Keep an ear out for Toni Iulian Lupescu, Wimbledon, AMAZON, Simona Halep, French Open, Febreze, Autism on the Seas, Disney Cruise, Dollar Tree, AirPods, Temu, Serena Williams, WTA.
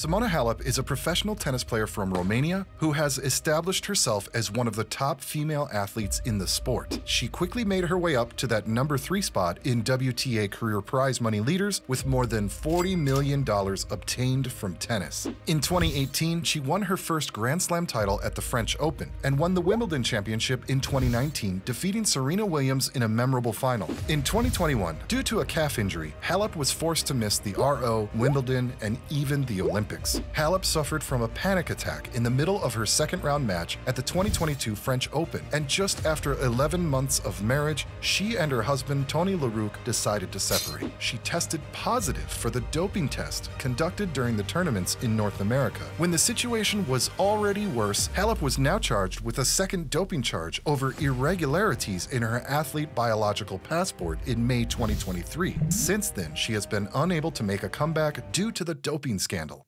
Simona Halep is a professional tennis player from Romania who has established herself as one of the top female athletes in the sport. She quickly made her way up to that #3 spot in WTA career prize money leaders with more than $40 million obtained from tennis. In 2018, she won her first Grand Slam title at the French Open and won the Wimbledon championship in 2019, defeating Serena Williams in a memorable final. In 2021, due to a calf injury, Halep was forced to miss the RO, Wimbledon, and even the Olympics. Halep suffered from a panic attack in the middle of her second-round match at the 2022 French Open, and just after 11 months of marriage, she and her husband Toni Iulian Lupescu decided to separate. She tested positive for the doping test conducted during the tournaments in North America. When the situation was already worse, Halep was now charged with a second doping charge over irregularities in her athlete biological passport in May 2023. Since then, she has been unable to make a comeback due to the doping scandal.